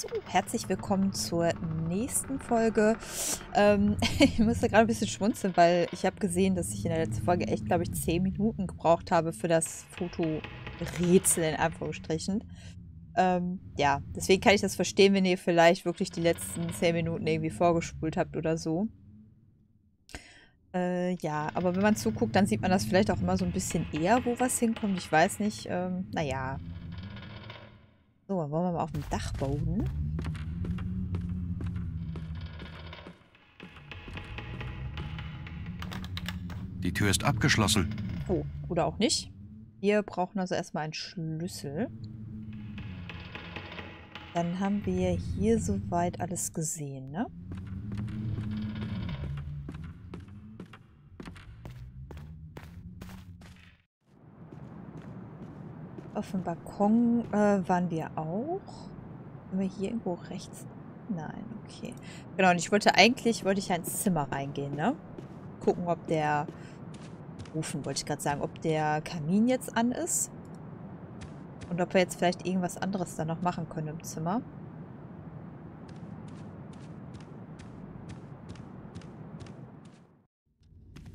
So, herzlich willkommen zur nächsten Folge. Ich musste gerade ein bisschen schmunzeln, weil ich habe gesehen, dass ich in der letzten Folge echt, glaube ich, 10 Minuten gebraucht habe für das Fotorätsel, in Anführungsstrichen. Ja, deswegen kann ich das verstehen, wenn ihr vielleicht wirklich die letzten 10 Minuten irgendwie vorgespult habt oder so. Ja, aber wenn man zuguckt, dann sieht man das vielleicht auch immer so ein bisschen eher, wo was hinkommt. Ich weiß nicht, naja. So, wollen wir mal auf dem Dachboden. Die Tür ist abgeschlossen. Oh, oder auch nicht. Wir brauchen also erstmal einen Schlüssel. Dann haben wir hier soweit alles gesehen, ne? Auf dem Balkon waren wir auch. Haben wir hier irgendwo rechts? Nein, okay. Genau, und ich wollte eigentlich, ja ins Zimmer reingehen, ne? Gucken, ob der... Rufen, wollte ich gerade sagen. Ob der Kamin jetzt an ist. Und ob wir jetzt vielleicht irgendwas anderes dann noch machen können im Zimmer.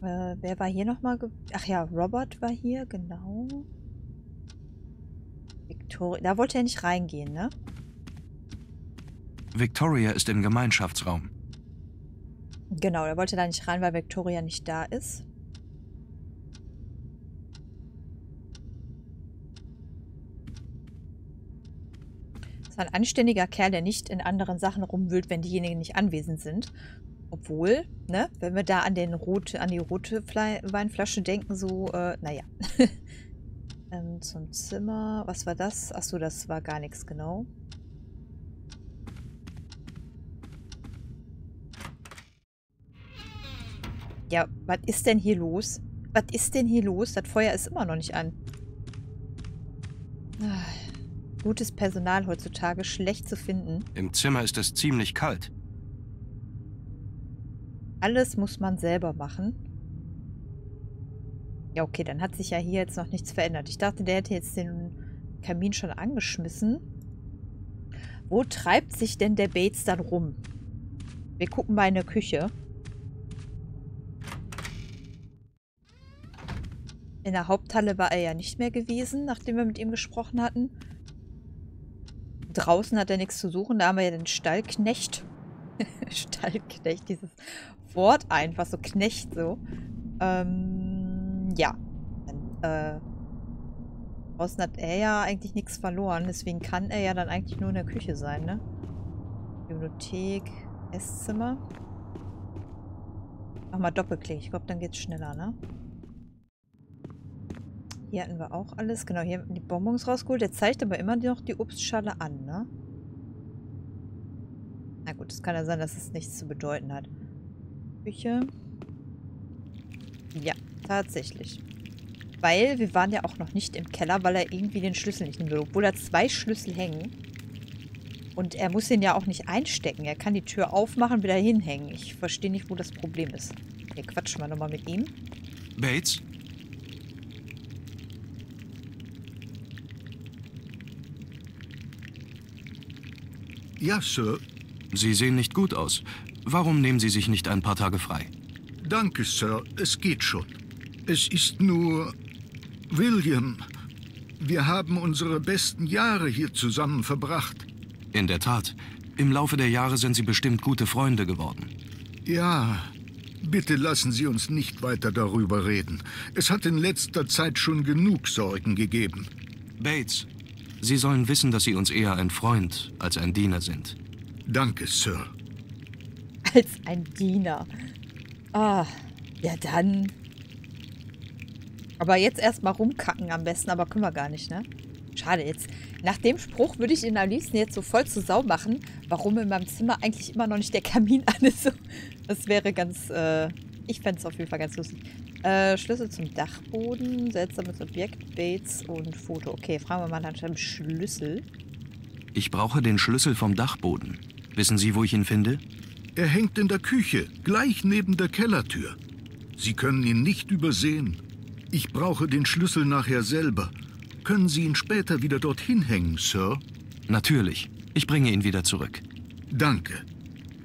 Wer war hier nochmal? Ach ja, Robert war hier, genau. Victoria, da wollte er nicht reingehen, ne? Victoria ist im Gemeinschaftsraum. Genau, er wollte da nicht rein, weil Victoria nicht da ist. Das war ein anständiger Kerl, der nicht in anderen Sachen rumwühlt, wenn diejenigen nicht anwesend sind. Obwohl, ne, wenn wir da an, die rote Weinflasche denken, so, naja. Zum Zimmer. Was war das? Achso, das war gar nichts, genau. Ja, was ist denn hier los? Was ist denn hier los? Das Feuer ist immer noch nicht an. Ach, gutes Personal heutzutage, schlecht zu finden. Im Zimmer ist es ziemlich kalt. Alles muss man selber machen. Ja, okay, dann hat sich ja hier jetzt noch nichts verändert. Ich dachte, der hätte jetzt den Kamin schon angeschmissen. Wo treibt sich denn der Bates dann rum? Wir gucken mal in der Küche. In der Haupthalle war er ja nicht mehr gewesen, nachdem wir mit ihm gesprochen hatten. Draußen hat er nichts zu suchen. Da haben wir ja den Stallknecht. Stallknecht, dieses Wort einfach, so Knecht so. Ja, draußen hat er ja eigentlich nichts verloren, deswegen kann er ja dann eigentlich nur in der Küche sein, ne? Bibliothek, Esszimmer. Mach mal Doppelklick, ich glaube, dann geht's schneller, ne? Hier hatten wir auch alles, genau, hier haben wir die Bonbons rausgeholt. Der zeigt aber immer noch die Obstschale an, ne? Na gut, es kann ja sein, dass es nichts zu bedeuten hat. Küche. Ja. Tatsächlich. Weil wir waren ja auch noch nicht im Keller, weil er irgendwie den Schlüssel nicht nehmen will. Obwohl da 2 Schlüssel hängen. Und er muss den ja auch nicht einstecken. Er kann die Tür aufmachen, wieder hinhängen. Ich verstehe nicht, wo das Problem ist. Okay, quatschen wir nochmal mit ihm. Bates? Ja, Sir. Sie sehen nicht gut aus. Warum nehmen Sie sich nicht ein paar Tage frei? Danke, Sir. Es geht schon. Es ist nur... William, wir haben unsere besten Jahre hier zusammen verbracht. In der Tat. Im Laufe der Jahre sind Sie bestimmt gute Freunde geworden. Ja, bitte lassen Sie uns nicht weiter darüber reden. Es hat in letzter Zeit schon genug Sorgen gegeben. Bates, Sie sollen wissen, dass Sie uns eher ein Freund als ein Diener sind. Danke, Sir. Als ein Diener. Ah, ja dann... Aber jetzt erstmal rumkacken am besten, aber können wir gar nicht, ne? Schade jetzt. Nach dem Spruch würde ich ihn am liebsten jetzt so voll zur Sau machen, warum in meinem Zimmer eigentlich immer noch nicht der Kamin an ist. Das wäre ganz, ich fände es auf jeden Fall ganz lustig. Schlüssel zum Dachboden, seltsames Objekt, Bates und Foto. Okay, fragen wir mal nach dem Schlüssel. Ich brauche den Schlüssel vom Dachboden. Wissen Sie, wo ich ihn finde? Er hängt in der Küche, gleich neben der Kellertür. Sie können ihn nicht übersehen. Ich brauche den Schlüssel nachher selber. Können Sie ihn später wieder dorthin hängen, Sir? Natürlich. Ich bringe ihn wieder zurück. Danke.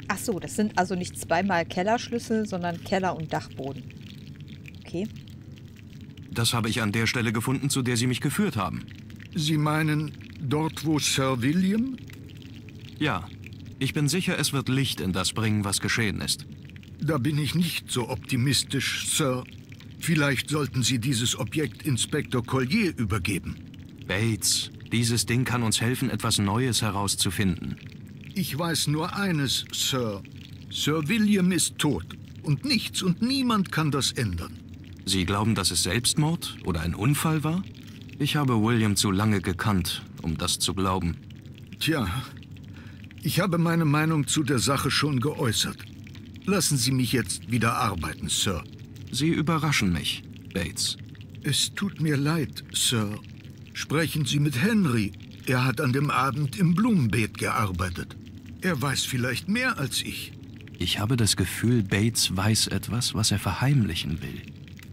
Ach so, das sind also nicht zweimal Kellerschlüssel, sondern Keller und Dachboden. Okay. Das habe ich an der Stelle gefunden, zu der Sie mich geführt haben. Sie meinen, dort wo Sir William? Ja. Ich bin sicher, es wird Licht in das bringen, was geschehen ist. Da bin ich nicht so optimistisch, Sir. Vielleicht sollten Sie dieses Objekt Inspektor Collier übergeben. Bates, dieses Ding kann uns helfen, etwas Neues herauszufinden. Ich weiß nur eines, Sir. Sir William ist tot. Und nichts und niemand kann das ändern. Sie glauben, dass es Selbstmord oder ein Unfall war? Ich habe William zu lange gekannt, um das zu glauben. Tja, ich habe meine Meinung zu der Sache schon geäußert. Lassen Sie mich jetzt wieder arbeiten, Sir. Sie überraschen mich, Bates. Es tut mir leid, Sir. Sprechen Sie mit Henry. Er hat an dem Abend im Blumenbeet gearbeitet. Er weiß vielleicht mehr als ich. Ich habe das Gefühl, Bates weiß etwas, was er verheimlichen will.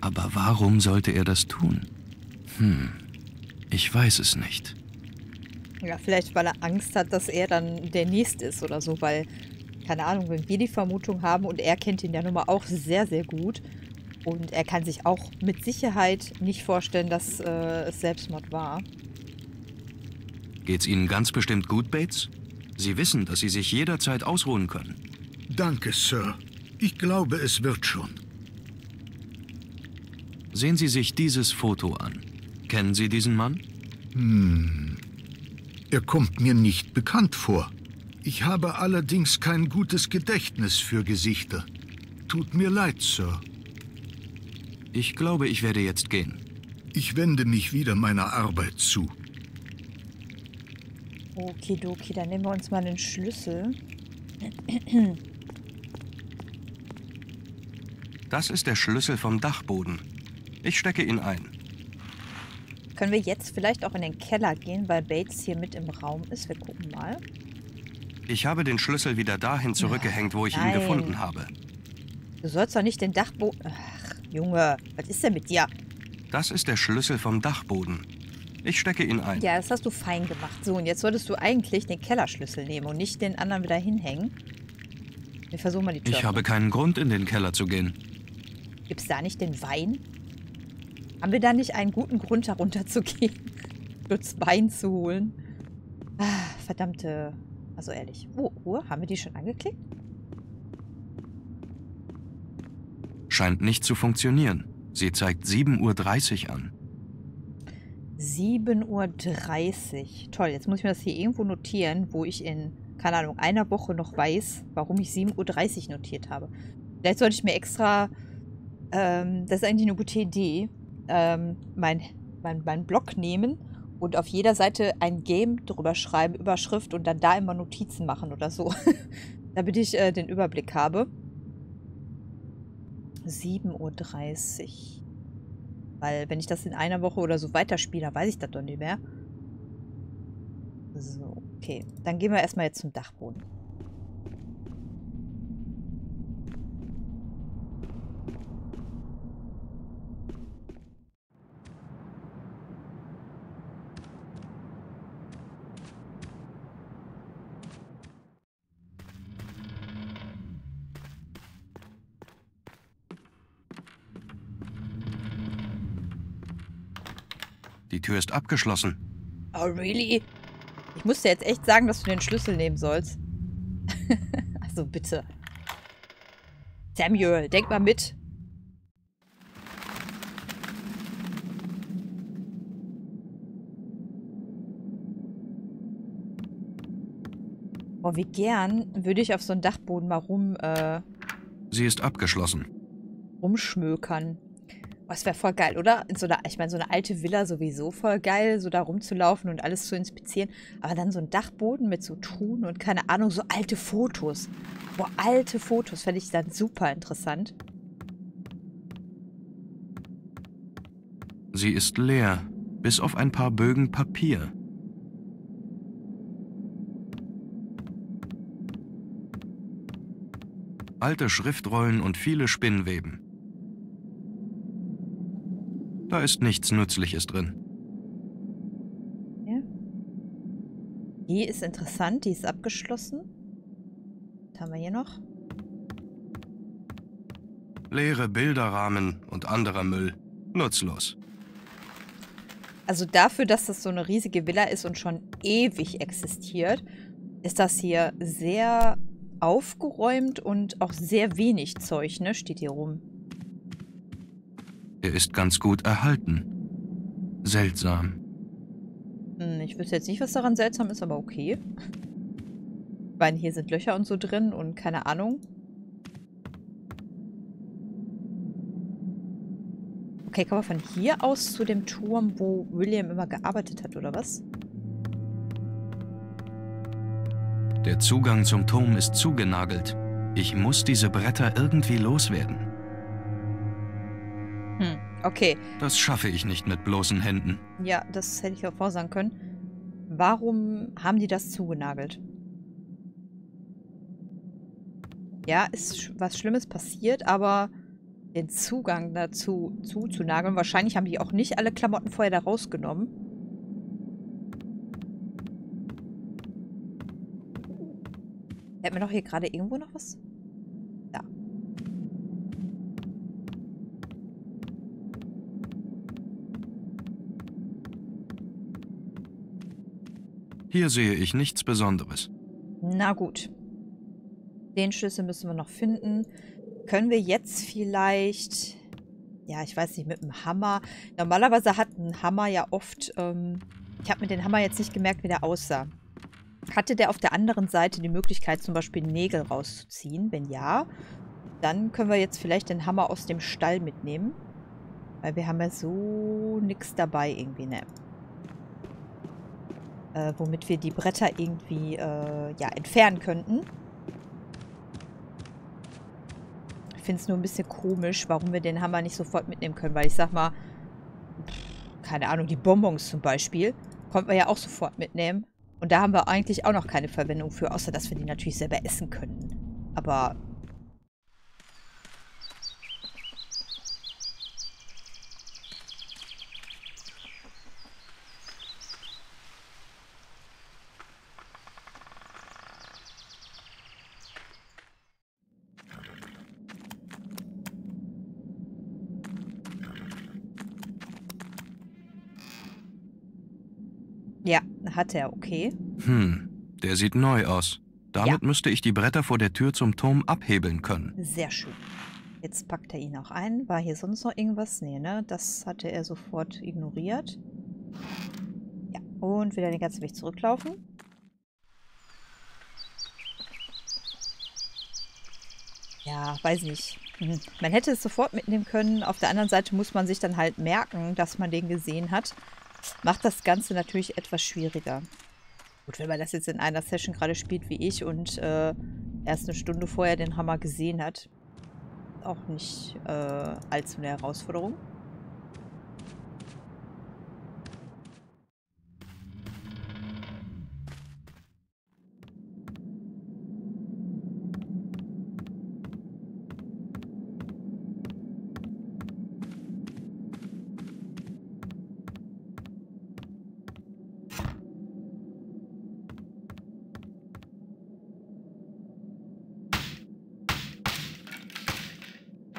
Aber warum sollte er das tun? Ich weiß es nicht. Ja, vielleicht, weil er Angst hat, dass er dann der Nächste ist oder so, weil... Keine Ahnung, wenn wir die Vermutung haben und er kennt ihn ja nun mal auch sehr, sehr gut und er kann sich auch mit Sicherheit nicht vorstellen, dass es Selbstmord war. Geht's Ihnen ganz bestimmt gut, Bates? Sie wissen, dass Sie sich jederzeit ausruhen können. Danke, Sir. Ich glaube, es wird schon. Sehen Sie sich dieses Foto an. Kennen Sie diesen Mann? Er kommt mir nicht bekannt vor. Ich habe allerdings kein gutes Gedächtnis für Gesichter. Tut mir leid, Sir. Ich glaube, ich werde jetzt gehen. Ich wende mich wieder meiner Arbeit zu. Okidoki, dann nehmen wir uns mal den Schlüssel. Das ist der Schlüssel vom Dachboden. Ich stecke ihn ein. Können wir jetzt vielleicht auch in den Keller gehen, weil Bates hier mit im Raum ist? Wir gucken mal. Ich habe den Schlüssel wieder dahin zurückgehängt, wo ich ihn gefunden habe. Du sollst doch nicht den Dachboden... Ach, Junge, was ist denn mit dir? Das ist der Schlüssel vom Dachboden. Ich stecke ihn ein. Ja, das hast du fein gemacht. So, und jetzt solltest du eigentlich den Kellerschlüssel nehmen und nicht den anderen wieder hinhängen. Wir versuchen mal die Tür. Ich habe keinen Grund, in den Keller zu gehen. Gibt's da nicht den Wein? Haben wir da nicht einen guten Grund, herunter zu gehen? Kurz Wein zu holen? Ah, verdammte... Also ehrlich. Oh, Uhr? Haben wir die schon angeklickt? Scheint nicht zu funktionieren. Sie zeigt 7:30 Uhr an. 7:30 Uhr. Toll, jetzt muss ich mir das hier irgendwo notieren, wo ich in, keine Ahnung, einer Woche noch weiß, warum ich 7:30 Uhr notiert habe. Vielleicht sollte ich mir extra, das ist eigentlich eine gute Idee, mein Blog nehmen. Und auf jeder Seite ein Game drüber schreiben, Überschrift und dann da immer Notizen machen oder so. Damit ich den Überblick habe. 7:30 Uhr. Weil wenn ich das in einer Woche oder so weiterspiele, dann weiß ich das doch nicht mehr. So, okay. Dann gehen wir erstmal jetzt zum Dachboden. Die Tür ist abgeschlossen. Oh, really? Ich muss dir jetzt echt sagen, dass du den Schlüssel nehmen sollst. Also bitte. Samuel, denk mal mit. Boah, wie gern würde ich auf so einem Dachboden mal Sie ist abgeschlossen. Rumschmökern. Oh, das wäre voll geil, oder? In so einer, ich meine, so eine alte Villa sowieso voll geil, so da rumzulaufen und alles zu inspizieren. Aber dann so ein Dachboden mit so Truhen und keine Ahnung, so alte Fotos. Boah, alte Fotos fände ich dann super interessant. Sie ist leer, bis auf ein paar Bögen Papier. Alte Schriftrollen und viele Spinnweben. Da ist nichts Nützliches drin. Ja. Die ist interessant, die ist abgeschlossen. Was haben wir hier noch? Leere Bilderrahmen und anderer Müll. Nutzlos. Also dafür, dass das so eine riesige Villa ist und schon ewig existiert, ist das hier sehr aufgeräumt und auch sehr wenig Zeug, ne? Steht hier rum. Er ist ganz gut erhalten. Seltsam. Ich wüsste jetzt nicht, was daran seltsam ist, aber okay. Ich meine, hier sind Löcher und so drin und keine Ahnung. Okay, kommen wir von hier aus zu dem Turm, wo William immer gearbeitet hat, oder was? Der Zugang zum Turm ist zugenagelt. Ich muss diese Bretter irgendwie loswerden. Hm, okay. Das schaffe ich nicht mit bloßen Händen. Ja, das hätte ich auch vorsagen können. Warum haben die das zugenagelt? Ja, ist was Schlimmes passiert, aber... den Zugang dazu zuzunageln. Wahrscheinlich haben die auch nicht alle Klamotten vorher da rausgenommen. Hätten wir doch hier gerade irgendwo noch was? Da. Hier sehe ich nichts Besonderes. Na gut. Den Schlüssel müssen wir noch finden. Können wir jetzt vielleicht, ja, ich weiß nicht, mit dem Hammer. Normalerweise hat ein Hammer ja oft, ich habe mir den Hammer jetzt nicht gemerkt, wie der aussah. Hatte der auf der anderen Seite die Möglichkeit, zum Beispiel Nägel rauszuziehen? Wenn ja, dann können wir jetzt vielleicht den Hammer aus dem Stall mitnehmen. Weil wir haben ja so nichts dabei irgendwie, ne? Womit wir die Bretter irgendwie, ja, entfernen könnten. Ich finde es nur ein bisschen komisch, warum wir den Hammer nicht sofort mitnehmen können. Weil ich sag mal, keine Ahnung, die Bonbons zum Beispiel, konnten wir ja auch sofort mitnehmen. Und da haben wir eigentlich auch noch keine Verwendung für, außer dass wir die natürlich selber essen könnten. Aber... ja, hat er, okay. Hm, der sieht neu aus. Damit ja, müsste ich die Bretter vor der Tür zum Turm abhebeln können. Sehr schön. Jetzt packt er ihn auch ein. War hier sonst noch irgendwas? Nee, ne? Das hatte er sofort ignoriert. Ja, und wieder den ganzen Weg zurücklaufen. Ja, weiß nicht. Man hätte es sofort mitnehmen können. Auf der anderen Seite muss man sich dann halt merken, dass man den gesehen hat. Macht das Ganze natürlich etwas schwieriger. Gut, wenn man das jetzt in einer Session gerade spielt wie ich und erst eine Stunde vorher den Hammer gesehen hat, auch nicht allzu eine Herausforderung.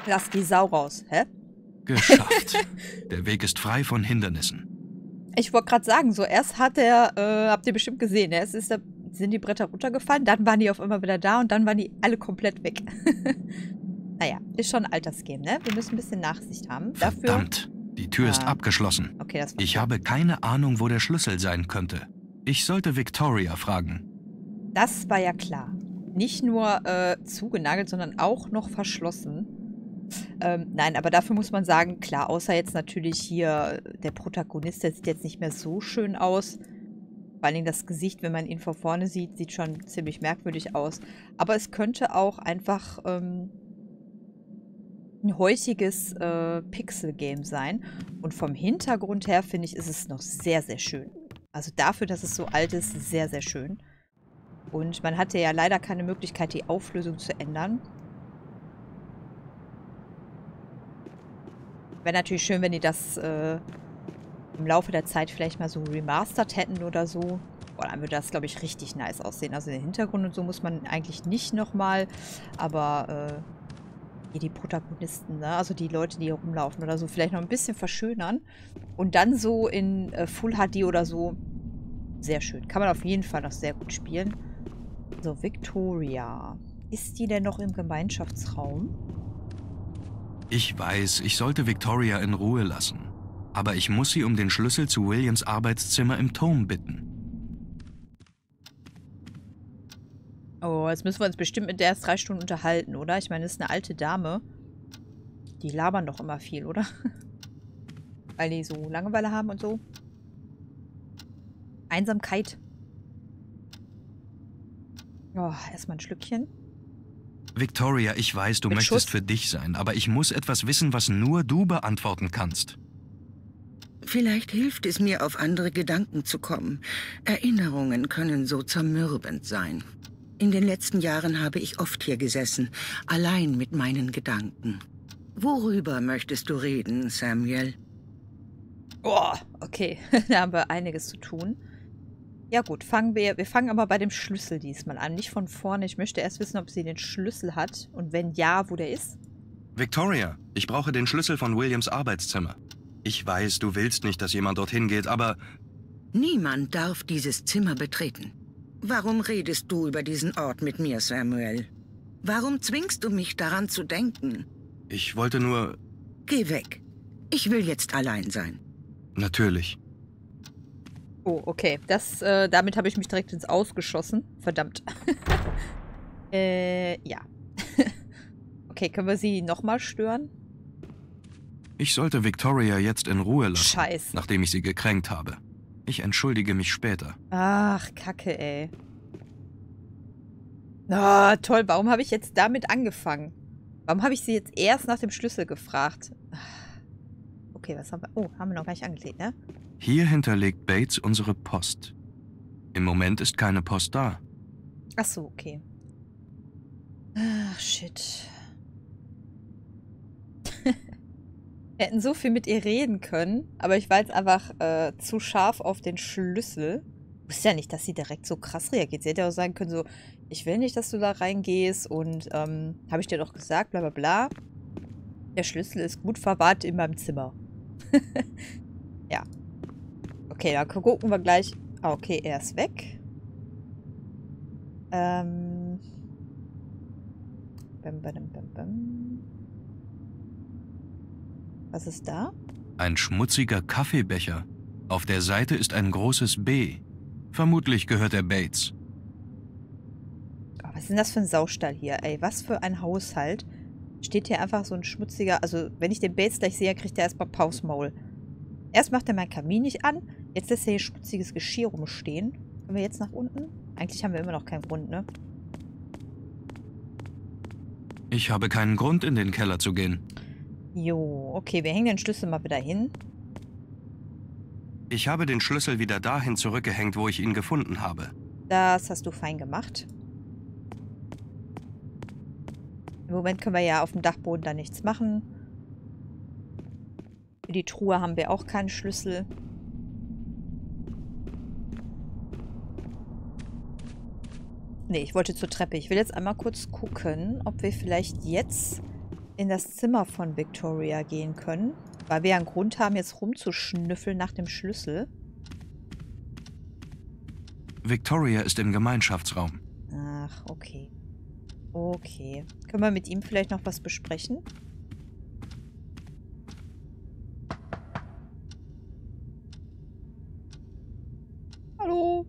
Lass die Sau raus, hä? Geschafft. Der Weg ist frei von Hindernissen. Ich wollte gerade sagen, so erst hat er, habt ihr bestimmt gesehen, erst ist der, sind die Bretter runtergefallen, dann waren die auf einmal wieder da und dann waren die alle komplett weg. Naja, ist schon Altersgame, ne? Wir müssen ein bisschen Nachsicht haben. Dafür, verdammt, die Tür ist abgeschlossen. Okay, das war's. Ich habe keine Ahnung, wo der Schlüssel sein könnte. Ich sollte Victoria fragen. Das war ja klar. Nicht nur zugenagelt, sondern auch noch verschlossen. Nein, aber dafür muss man sagen, klar, außer jetzt natürlich hier der Protagonist, der sieht jetzt nicht mehr so schön aus. Vor allen Dingen das Gesicht, wenn man ihn von vorne sieht, sieht schon ziemlich merkwürdig aus. Aber es könnte auch einfach ein häutiges Pixel-Game sein. Und vom Hintergrund her, finde ich, ist es noch sehr, sehr schön. Also dafür, dass es so alt ist, sehr, sehr schön. Und man hatte ja leider keine Möglichkeit, die Auflösung zu ändern. Wäre natürlich schön, wenn die das im Laufe der Zeit vielleicht mal so remastert hätten oder so. Boah, dann würde das, glaube ich, richtig nice aussehen. Also den Hintergrund und so muss man eigentlich nicht nochmal, aber hier die Protagonisten, ne? Also die Leute, die hier rumlaufen oder so, vielleicht noch ein bisschen verschönern. Und dann so in Full HD oder so. Sehr schön. Kann man auf jeden Fall noch sehr gut spielen. So, Victoria. Ist die denn noch im Gemeinschaftsraum? Ich weiß, ich sollte Victoria in Ruhe lassen. Aber ich muss sie um den Schlüssel zu Williams Arbeitszimmer im Turm bitten. Oh, jetzt müssen wir uns bestimmt mit der erst 3 Stunden unterhalten, oder? Ich meine, das ist eine alte Dame. Die labern doch immer viel, oder? Weil die so Langeweile haben und so. Einsamkeit. Oh, erstmal ein Schlückchen. Victoria, ich weiß, du möchtest für dich sein, aber ich muss etwas wissen, was nur du beantworten kannst. Vielleicht hilft es mir, auf andere Gedanken zu kommen. Erinnerungen können so zermürbend sein. In den letzten Jahren habe ich oft hier gesessen, allein mit meinen Gedanken. Worüber möchtest du reden, Samuel? Oh, okay. Da haben wir einiges zu tun. Ja gut, wir fangen aber bei dem Schlüssel diesmal an. Nicht von vorne. Ich möchte erst wissen, ob sie den Schlüssel hat und wenn ja, wo der ist. Victoria, ich brauche den Schlüssel von Williams Arbeitszimmer. Ich weiß, du willst nicht, dass jemand dorthin geht, aber... Niemand darf dieses Zimmer betreten. Warum redest du über diesen Ort mit mir, Samuel? Warum zwingst du mich daran zu denken? Ich wollte nur... Geh weg. Ich will jetzt allein sein. Natürlich. Oh, okay. Das, damit habe ich mich direkt ins Aus geschossen. Verdammt. Ja. Okay, können wir sie nochmal stören? Ich sollte Victoria jetzt in Ruhe lassen, nachdem ich sie gekränkt habe. Ich entschuldige mich später. Ach, Kacke, ey. Ah, toll, warum habe ich jetzt damit angefangen? Warum habe ich sie jetzt erst nach dem Schlüssel gefragt? Okay, was haben wir? Oh, haben wir noch gar nicht angelegt, ne? Hier hinterlegt Bates unsere Post. Im Moment ist keine Post da. Ach so, okay. Ach, shit. Wir hätten so viel mit ihr reden können, aber ich war jetzt einfach zu scharf auf den Schlüssel. Ich wusste ja nicht, dass sie direkt so krass reagiert. Sie hätte ja auch sagen können so, ich will nicht, dass du da reingehst und habe ich dir doch gesagt, bla bla bla. Der Schlüssel ist gut verwahrt in meinem Zimmer. Ja. Okay, dann gucken wir gleich. Ah, okay, er ist weg. Bam, bam, bam, bam. Was ist da? Ein schmutziger Kaffeebecher. Auf der Seite ist ein großes B. Vermutlich gehört er Bates. Oh, was ist denn das für ein Saustall hier? Ey, was für ein Haushalt. Steht hier einfach so ein schmutziger... Also, wenn ich den Bates gleich sehe, kriegt er erstmal Pausmaul. Erst macht er meinen Kamin nicht an. Jetzt lässt er hier schmutziges Geschirr rumstehen. Können wir jetzt nach unten? Eigentlich haben wir immer noch keinen Grund, ne? Ich habe keinen Grund, in den Keller zu gehen. Jo, okay, wir hängen den Schlüssel mal wieder hin. Ich habe den Schlüssel wieder dahin zurückgehängt, wo ich ihn gefunden habe. Das hast du fein gemacht. Im Moment können wir ja auf dem Dachboden da nichts machen. Für die Truhe haben wir auch keinen Schlüssel. Nee, ich wollte zur Treppe. Ich will jetzt einmal kurz gucken, ob wir vielleicht jetzt... in das Zimmer von Victoria gehen können. Weil wir ja einen Grund haben, jetzt rumzuschnüffeln nach dem Schlüssel. Victoria ist im Gemeinschaftsraum. Ach, okay. Okay. Können wir mit ihm vielleicht noch was besprechen? Hallo?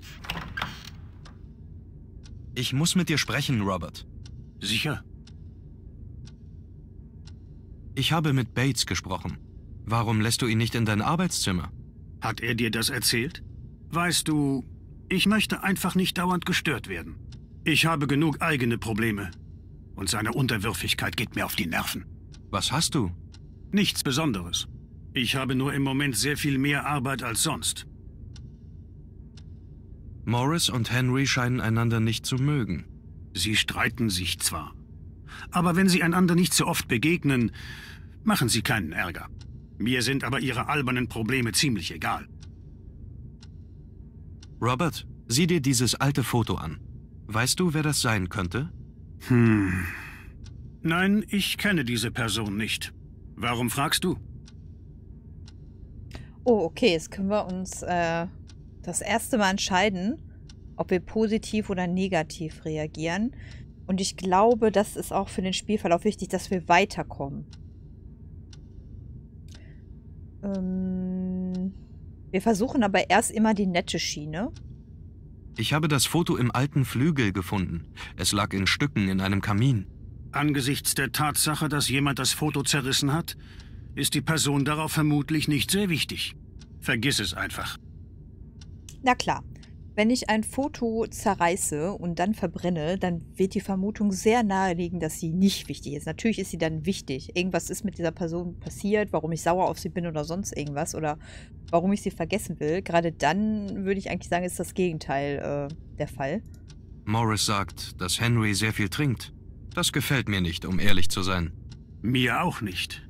Ich muss mit dir sprechen, Robert. Sicher? Ich habe mit Bates gesprochen. Warum lässt du ihn nicht in dein Arbeitszimmer? Hat er dir das erzählt? Weißt du, ich möchte einfach nicht dauernd gestört werden. Ich habe genug eigene Probleme. Und seine Unterwürfigkeit geht mir auf die Nerven. Was hast du? Nichts Besonderes. Ich habe nur im Moment sehr viel mehr Arbeit als sonst. Morris und Henry scheinen einander nicht zu mögen. Sie streiten sich zwar. Aber wenn sie einander nicht so oft begegnen, machen sie keinen Ärger. Mir sind aber ihre albernen Probleme ziemlich egal. Robert, Sieh dir dieses alte Foto an. Weißt du, wer das sein könnte? Nein, ich kenne diese Person nicht. Warum fragst du? Oh, okay, jetzt können wir uns das erste Mal entscheiden, ob wir positiv oder negativ reagieren. Und ich glaube, das ist auch für den Spielverlauf wichtig, dass wir weiterkommen. Wir versuchen aber erst immer die nette Schiene. Ich habe das Foto im alten Flügel gefunden. Es lag in Stücken in einem Kamin. Angesichts der Tatsache, dass jemand das Foto zerrissen hat, ist die Person darauf vermutlich nicht sehr wichtig. Vergiss es einfach. Na klar. Wenn ich ein Foto zerreiße und dann verbrenne, dann wird die Vermutung sehr naheliegen, dass sie nicht wichtig ist. Natürlich ist sie dann wichtig. Irgendwas ist mit dieser Person passiert, warum ich sauer auf sie bin oder sonst irgendwas oder warum ich sie vergessen will. Gerade dann würde ich eigentlich sagen, ist das Gegenteil der Fall. Morris sagt, dass Henry sehr viel trinkt. Das gefällt mir nicht, um ehrlich zu sein. Mir auch nicht.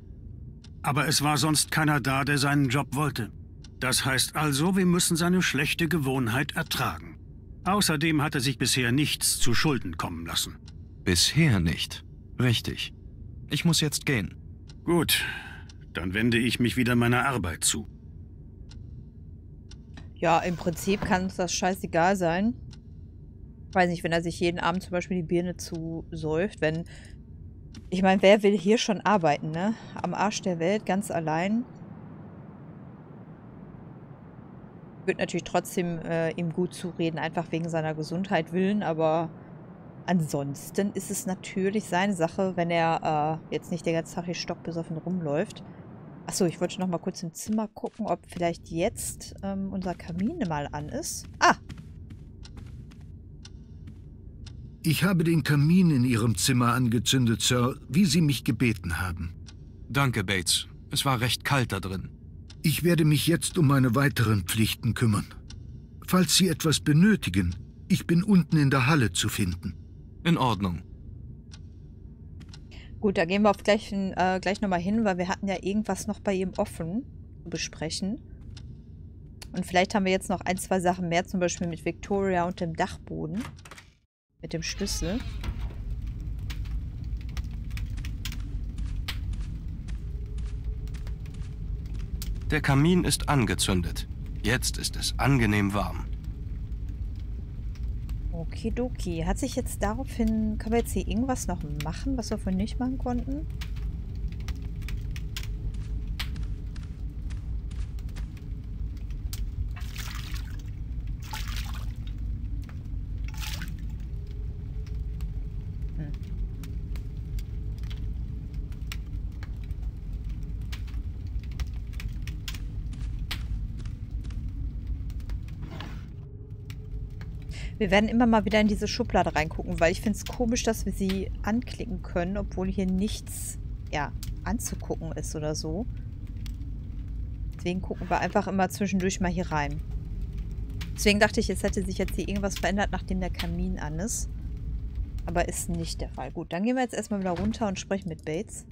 Aber es war sonst keiner da, der seinen Job wollte. Das heißt also, wir müssen seine schlechte Gewohnheit ertragen. Außerdem hat er sich bisher nichts zu Schulden kommen lassen. Bisher nicht. Richtig. Ich muss jetzt gehen. Gut, dann wende ich mich wieder meiner Arbeit zu. Ja, im Prinzip kann uns das scheißegal sein. Ich weiß nicht, wenn er sich jeden Abend zum Beispiel die Birne zusäuft, wenn... Ich meine, wer will hier schon arbeiten, ne? Am Arsch der Welt, ganz allein... Ich würde natürlich trotzdem ihm gut zureden, einfach wegen seiner Gesundheit willen, aber ansonsten ist es natürlich seine Sache, wenn er jetzt nicht den ganzen Tag hier stockbesoffen rumläuft. Achso, ich wollte noch mal kurz im Zimmer gucken, ob vielleicht jetzt unser Kamin mal an ist. Ah! Ich habe den Kamin in Ihrem Zimmer angezündet, Sir, wie Sie mich gebeten haben. Danke, Bates. Es war recht kalt da drin. Ich werde mich jetzt um meine weiteren Pflichten kümmern. Falls Sie etwas benötigen, ich bin unten in der Halle zu finden. In Ordnung. Gut, da gehen wir auf gleich nochmal hin, weil wir hatten ja irgendwas noch bei ihm offen zu besprechen. Und vielleicht haben wir jetzt noch ein, zwei Sachen mehr, zum Beispiel mit Victoria und dem Dachboden. Mit dem Schlüssel. Der Kamin ist angezündet. Jetzt ist es angenehm warm. Okidoki. Hat sich jetzt daraufhin... Können wir jetzt hier irgendwas noch machen, was wir vorhin nicht machen konnten? Wir werden immer mal wieder in diese Schublade reingucken, weil ich finde es komisch, dass wir sie anklicken können, obwohl hier nichts, ja, anzugucken ist oder so. Deswegen gucken wir einfach immer zwischendurch mal hier rein. Deswegen dachte ich, es hätte sich jetzt hier irgendwas verändert, nachdem der Kamin an ist. Aber ist nicht der Fall. Gut, dann gehen wir jetzt erstmal wieder runter und sprechen mit Bates.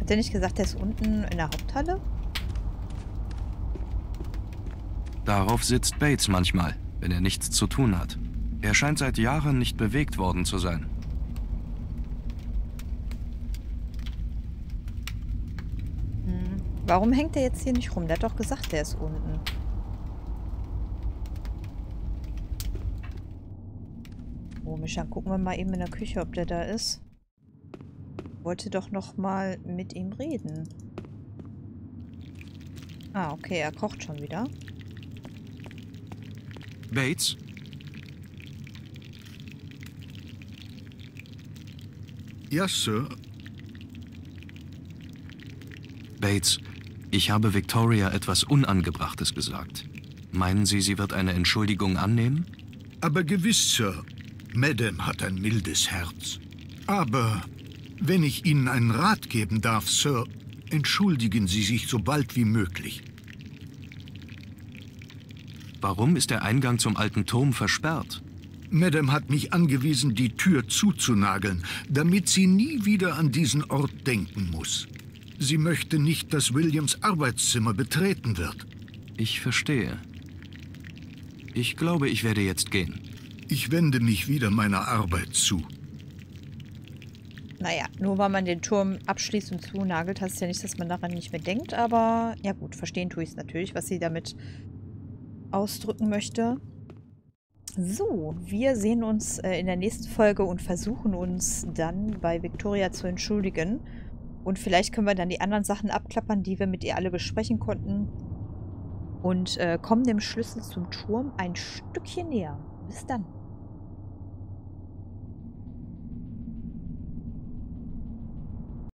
Hat er nicht gesagt, der ist unten in der Haupthalle? Darauf sitzt Bates manchmal, wenn er nichts zu tun hat. Er scheint seit Jahren nicht bewegt worden zu sein. Hm. Warum hängt er jetzt hier nicht rum? Der hat doch gesagt, der ist unten. Komisch, dann gucken wir mal eben in der Küche, ob der da ist. Ich wollte doch noch mal mit ihm reden. Ah, okay, er kocht schon wieder. Bates? Ja, Sir. Bates, ich habe Victoria etwas Unangebrachtes gesagt. Meinen Sie, sie wird eine Entschuldigung annehmen? Aber gewiss, Sir. Madame hat ein mildes Herz. Aber... Wenn ich Ihnen einen Rat geben darf, Sir, entschuldigen Sie sich so bald wie möglich. Warum ist der Eingang zum alten Turm versperrt? Madame hat mich angewiesen, die Tür zuzunageln, damit sie nie wieder an diesen Ort denken muss. Sie möchte nicht, dass Williams Arbeitszimmer betreten wird. Ich verstehe. Ich glaube, ich werde jetzt gehen. Ich wende mich wieder meiner Arbeit zu. Naja, nur weil man den Turm abschließt und zunagelt, heißt ja nicht, dass man daran nicht mehr denkt, aber ja gut, verstehen tue ich es natürlich, was sie damit ausdrücken möchte. So, wir sehen uns in der nächsten Folge und versuchen uns dann bei Victoria zu entschuldigen. Und vielleicht können wir dann die anderen Sachen abklappern, die wir mit ihr alle besprechen konnten. Und kommen dem Schlüssel zum Turm ein Stückchen näher. Bis dann.